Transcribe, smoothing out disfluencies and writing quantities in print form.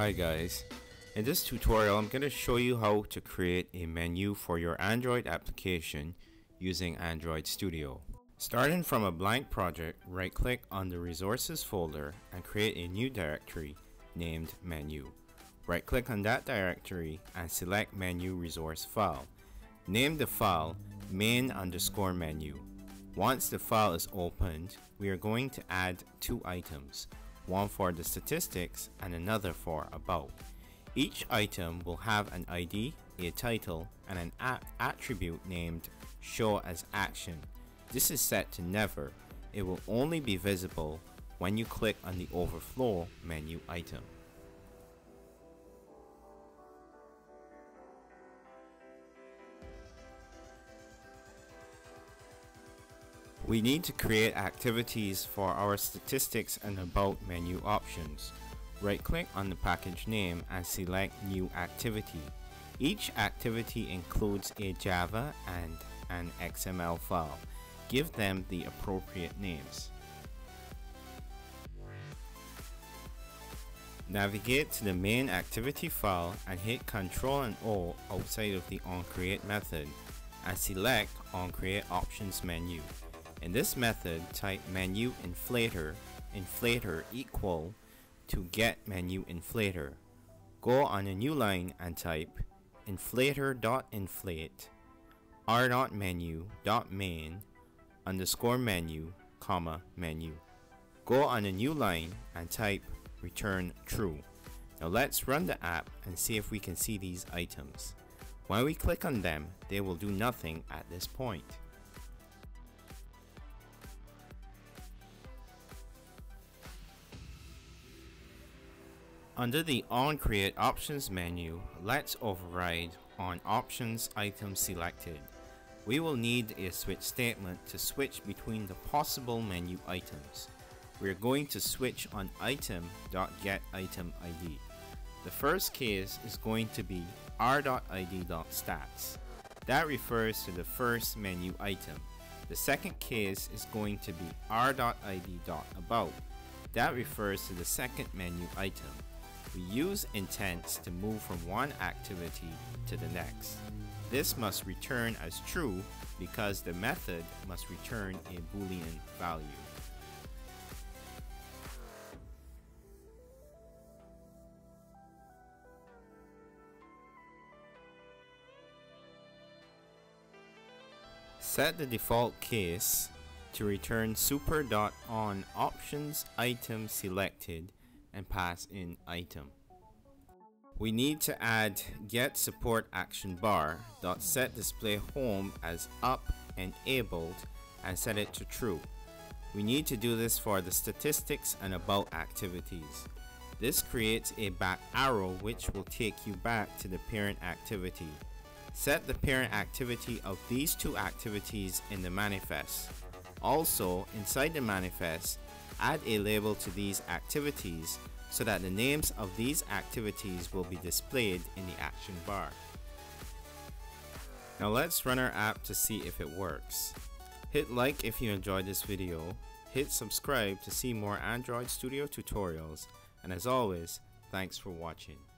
Hi guys, in this tutorial I'm going to show you how to create a menu for your Android application using Android Studio. Starting from a blank project, right click on the resources folder and create a new directory named menu. Right click on that directory and select menu resource file. Name the file main_menu. Once the file is opened, we are going to add two items, one for the statistics and another for about. Each item will have an ID, a title, and an attribute named show as action. This is set to never. It will only be visible when you click on the overflow menu item. We need to create activities for our statistics and about menu options. Right click on the package name and select new activity. Each activity includes a Java and an XML file. Give them the appropriate names. Navigate to the main activity file and hit Ctrl and O outside of the onCreate method and select onCreate options menu. In this method, type menuInflater equal to getMenuInflater. Go on a new line and type inflator.inflate r.menu.main_menu, menu. Go on a new line and type return true. Now let's run the app and see if we can see these items. When we click on them, they will do nothing at this point. Under the onCreate options menu, let's override on options item selected. We will need a switch statement to switch between the possible menu items. We are going to switch on item.getItemId. The first case is going to be r.id.stats. That refers to the first menu item. The second case is going to be r.id.about. That refers to the second menu item. We use intents to move from one activity to the next. This must return as true because the method must return a Boolean value. Set the default case to return super.onOptionsItemSelected and pass in item. We need to add getSupportActionBar.setDisplayHome as up enabled and set it to true. We need to do this for the statistics and about activities. This creates a back arrow which will take you back to the parent activity. Set the parent activity of these two activities in the manifest. Also, inside the manifest, add a label to these activities so that the names of these activities will be displayed in the action bar. Now let's run our app to see if it works. Hit like if you enjoyed this video, hit subscribe to see more Android Studio tutorials, and as always, thanks for watching.